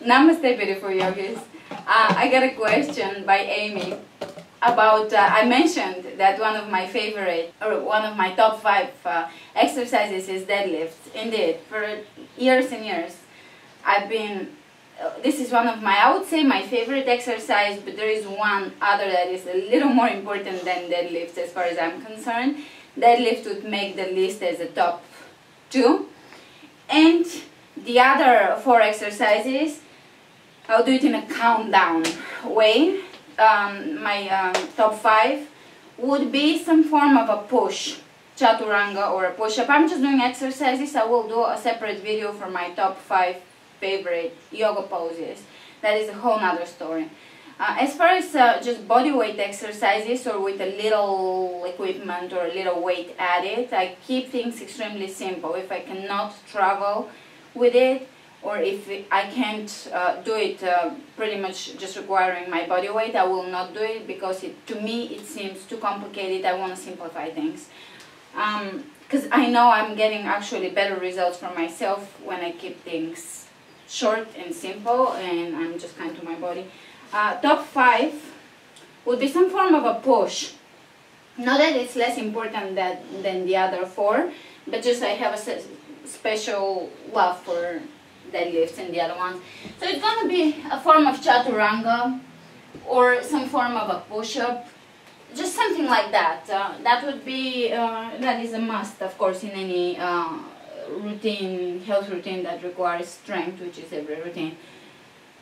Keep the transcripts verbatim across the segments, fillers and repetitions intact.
Namaste, beautiful yogis. Uh, I got a question by Amy about, uh, I mentioned that one of my favorite, or one of my top five uh, exercises is deadlifts. Indeed, for years and years, I've been, uh, this is one of my, I would say my favorite exercise, but there is one other that is a little more important than deadlifts as far as I'm concerned. Deadlift would make the list as a top two. And the other four exercises, I'll do it in a countdown way. Um, my um, top five would be some form of a push, chaturanga or a push-up. I'm just doing exercises. I will do a separate video for my top five favorite yoga poses. That is a whole nother story. Uh, as far as uh, just body weight exercises or with a little equipment or a little weight added, I keep things extremely simple. If I cannot travel with it, or if I can't uh, do it uh, pretty much just requiring my body weight, I will not do it because it, to me it seems too complicated. I want to simplify things. Because um, I know I'm getting actually better results for myself when I keep things short and simple and I'm just kind to my body. Uh, top five would be some form of a push. Not that it's less important that, than the other four, but just I have a special love for deadlifts and the other ones. So it's gonna be a form of chaturanga or some form of a push-up, just something like that. Uh, that would be, uh, that is a must, of course, in any uh, routine, health routine that requires strength, which is every routine.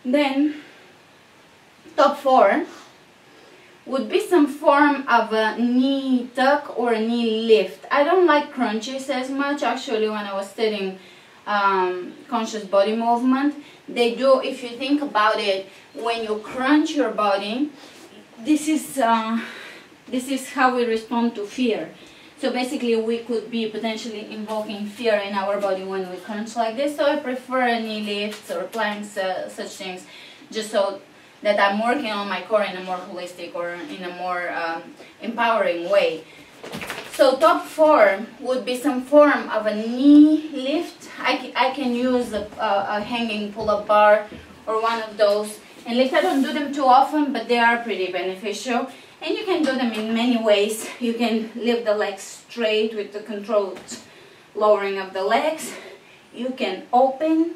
Then, top four would be some form of a knee tuck or a knee lift. I don't like crunches as much. Actually, when I was studying um, conscious body movement, they do, if you think about it, when you crunch your body, this is, uh, this is how we respond to fear. So basically, we could be potentially invoking fear in our body when we crunch like this. So I prefer knee lifts or planks, uh, such things, just so that I'm working on my core in a more holistic or in a more um, empowering way. So top four would be some form of a knee lift. I, I can use a, a, a hanging pull-up bar or one of those. And lift, I don't do them too often, but they are pretty beneficial. And you can do them in many ways. You can lift the legs straight with the controlled lowering of the legs. You can open,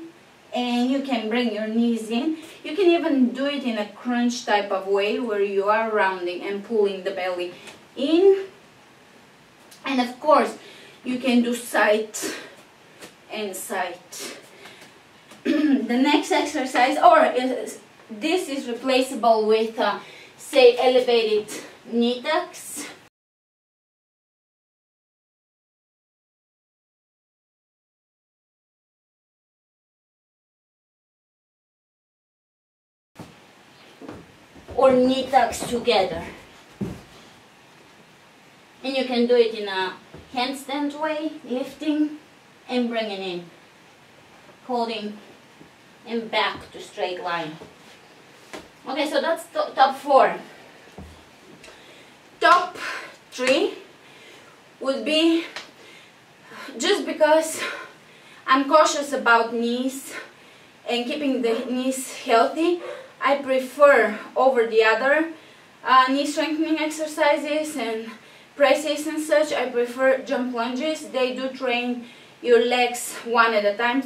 and you can bring your knees in. You can even do it in a crunch type of way where you are rounding and pulling the belly in. And of course, you can do side and side. The next exercise, or is, this is replaceable with, uh, say, elevated knee tucks. Or knee tucks together. And you can do it in a handstand way, lifting and bringing in, holding and back to straight line. Okay, so that's top four. Top three would be, just because I'm cautious about knees and keeping the knees healthy, I prefer over the other uh, knee strengthening exercises and presses and such, I prefer jump lunges. They do train your legs one at a time.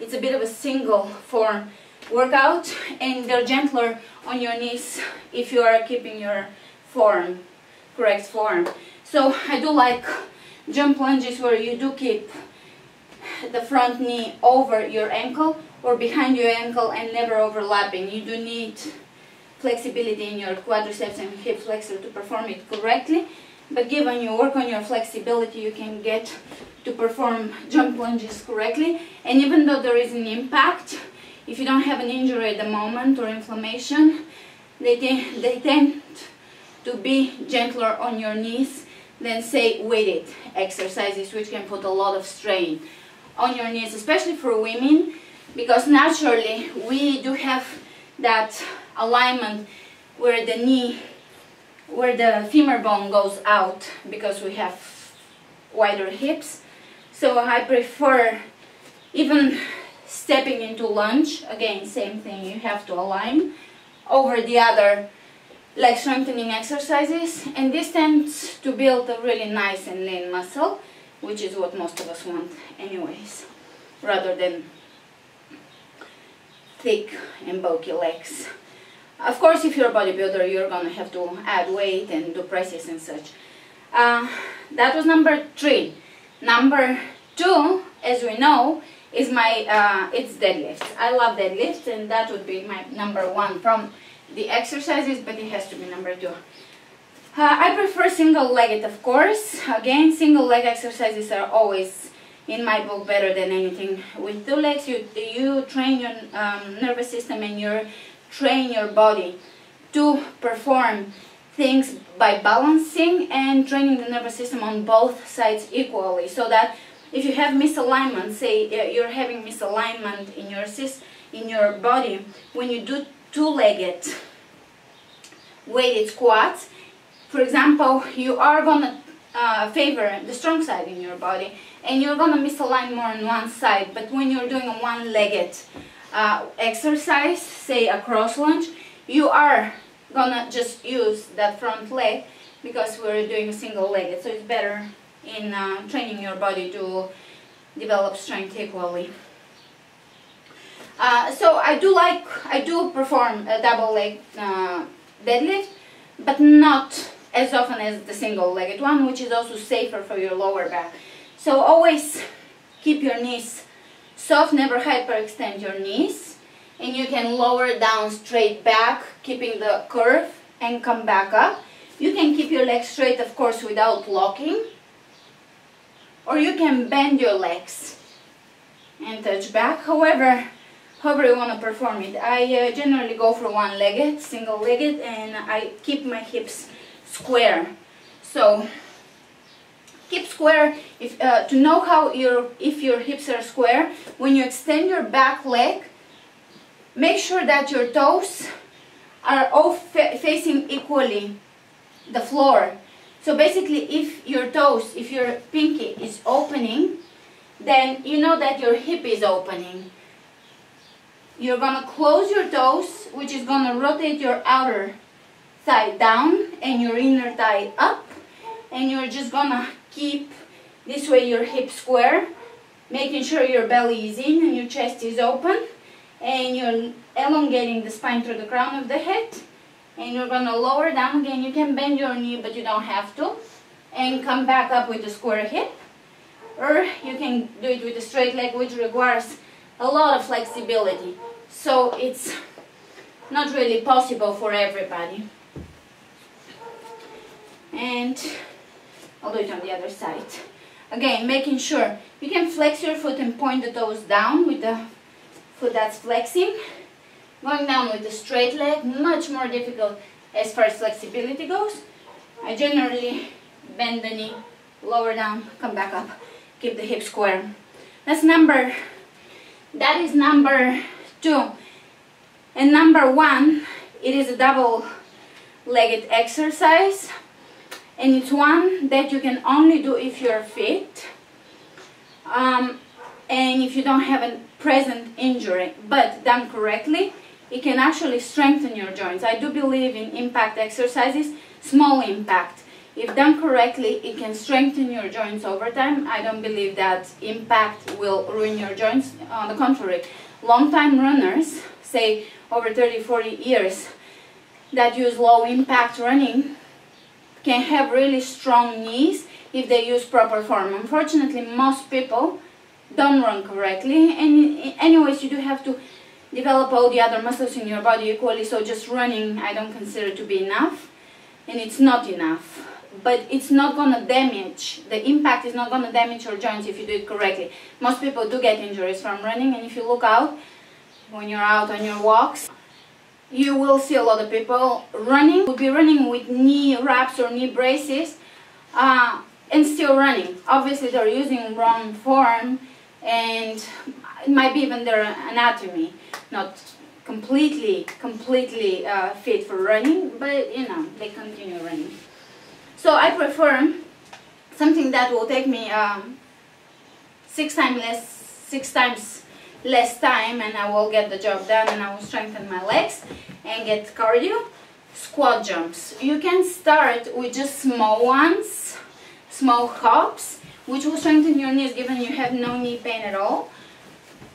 It's a bit of a single form workout and they're gentler on your knees if you are keeping your form, correct form. So I do like jump lunges where you do keep the front knee over your ankle or behind your ankle and never overlapping. You do need flexibility in your quadriceps and hip flexor to perform it correctly, but given you work on your flexibility, you can get to perform jump lunges correctly. And even though there is an impact, if you don't have an injury at the moment or inflammation, they, te they tend to be gentler on your knees than, say, weighted exercises, which can put a lot of strain on your knees, especially for women, because naturally we do have that alignment where the knee, where the femur bone goes out because we have wider hips. So I prefer even Stepping into lunge, again, same thing, you have to align over the other leg strengthening exercises, and this tends to build a really nice and lean muscle, which is what most of us want anyways, rather than thick and bulky legs. Of course, if you're a bodybuilder, you're gonna have to add weight and do presses and such. Uh, that was number three. Number two, as we know, is my uh, it's deadlifts. I love deadlifts, and that would be my number one from the exercises, but it has to be number two. Uh, I prefer single-legged, of course. Again, single-leg exercises are always, in my book, better than anything. With two legs, you you train your um, nervous system and you train your body to perform things by balancing and training the nervous system on both sides equally, so that if you have misalignment, say you're having misalignment in your in your body, when you do two-legged weighted squats, for example, you are gonna uh, favor the strong side in your body, and you're gonna misalign more on one side. But when you're doing a one-legged uh, exercise, say a cross lunge, you are gonna just use that front leg because we're doing single-legged, so it's better in uh, training your body to develop strength equally. Uh, so I do like, I do perform a double leg uh, deadlift, but not as often as the single-legged one, which is also safer for your lower back. So always keep your knees soft, never hyperextend your knees, and you can lower down straight back, keeping the curve, and come back up. You can keep your legs straight, of course, without locking, or you can bend your legs and touch back, however however you want to perform it. I uh, generally go for one-legged, single-legged, and I keep my hips square. So keep square. If uh, to know how your if your hips are square, when you extend your back leg, make sure that your toes are all fa facing equally the floor. So basically, if your toes, if your pinky is opening, then you know that your hip is opening. You're gonna close your toes, which is gonna rotate your outer thigh down and your inner thigh up, and you're just gonna keep this way your hip square, making sure your belly is in and your chest is open, and you're elongating the spine through the crown of the head. And you're gonna lower down again. You can bend your knee, but you don't have to, and come back up with a square hip, or you can do it with a straight leg, which requires a lot of flexibility, so it's not really possible for everybody. And I'll do it on the other side again, making sure you can flex your foot and point the toes down with the foot that's flexing. Going down with a straight leg, much more difficult as far as flexibility goes. I generally bend the knee, lower down, come back up, keep the hip square. That's number, that is number two. And number one, it is a double-legged exercise, and it's one that you can only do if you're fit, um, and if you don't have a present injury, but done correctly, it can actually strengthen your joints. I do believe in impact exercises, small impact. If done correctly, it can strengthen your joints over time. I don't believe that impact will ruin your joints. On the contrary, long-time runners, say over thirty, forty years, that use low-impact running can have really strong knees if they use proper form. Unfortunately, most people don't run correctly, and anyways, you do have to develop all the other muscles in your body equally, so just running I don't consider to be enough, and it's not enough, but it's not gonna damage, the impact is not gonna damage your joints if you do it correctly. Most people do get injuries from running, and if you look out, when you're out on your walks, you will see a lot of people running, will be running with knee wraps or knee braces, uh, and still running. Obviously they're using wrong form, and it might be even their anatomy not completely, completely uh, fit for running, but you know, they continue running. So I prefer something that will take me um, six times less, six times less time and I will get the job done, and I will strengthen my legs and get cardio. Squat jumps. You can start with just small ones, small hops, which will strengthen your knees given you have no knee pain at all.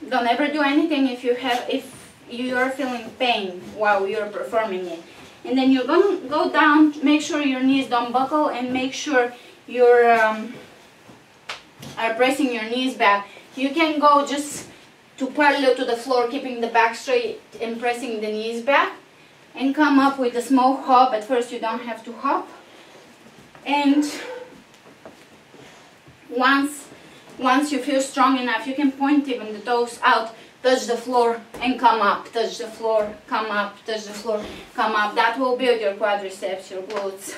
Don't ever do anything if you have if you are feeling pain while you're performing it. And then you're going to go down, make sure your knees don't buckle and make sure you're um, are pressing your knees back. You can go just to parallel to the floor, keeping the back straight and pressing the knees back, and come up with a small hop. At first you don't have to hop, and once once you feel strong enough, you can point even the toes out, touch the floor and come up, touch the floor, come up, touch the floor, come up. That will build your quadriceps, your glutes.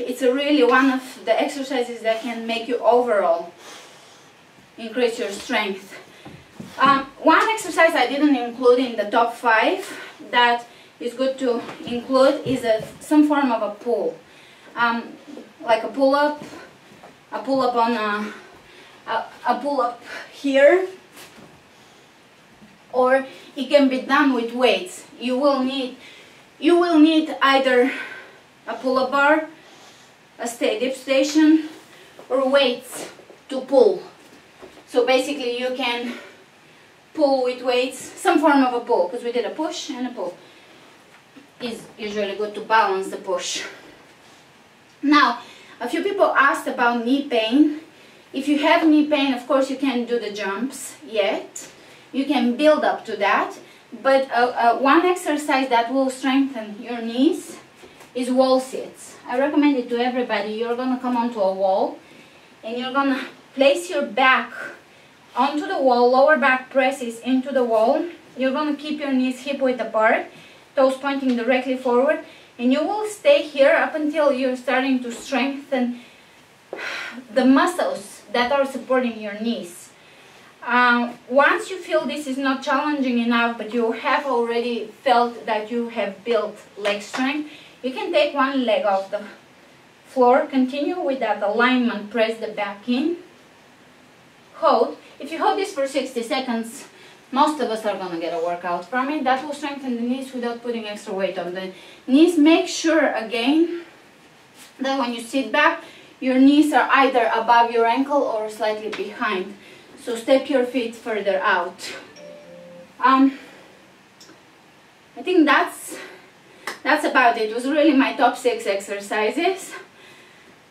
It's a really one of the exercises that can make you overall increase your strength. Um, one exercise I didn't include in the top five that is good to include is a, some form of a pull, um, like a pull-up, a pull-up on a, a, a pull-up here, or it can be done with weights. You will need, you will need either a pull-up bar, a static station, or weights to pull. So basically you can pull with weights, some form of a pull, because we did a push and a pull. Is usually good to balance the push. Now, a few people asked about knee pain. If you have knee pain, of course you can't do the jumps yet. You can build up to that, but uh, uh, one exercise that will strengthen your knees is wall sits. I recommend it to everybody. You're gonna come onto a wall and you're gonna place your back onto the wall, lower back presses into the wall. You're gonna keep your knees hip width apart, toes pointing directly forward, and you will stay here up until you're starting to strengthen the muscles that are supporting your knees. Um, once you feel this is not challenging enough, but you have already felt that you have built leg strength, you can take one leg off the floor, continue with that alignment, press the back in, hold. If you hold this for sixty seconds, most of us are going to get a workout from it. That will strengthen the knees without putting extra weight on the knees. Make sure again that when you sit back, your knees are either above your ankle or slightly behind. So step your feet further out. Um, I think that's, that's about it. It was really my top six exercises.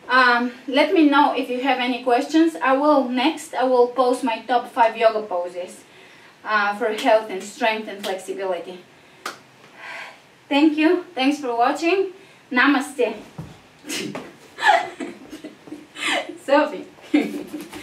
Um, let me know if you have any questions. I will next, I will post my top five yoga poses. Uh, for health and strength and flexibility. Thank you. Thanks for watching. Namaste. Sophie.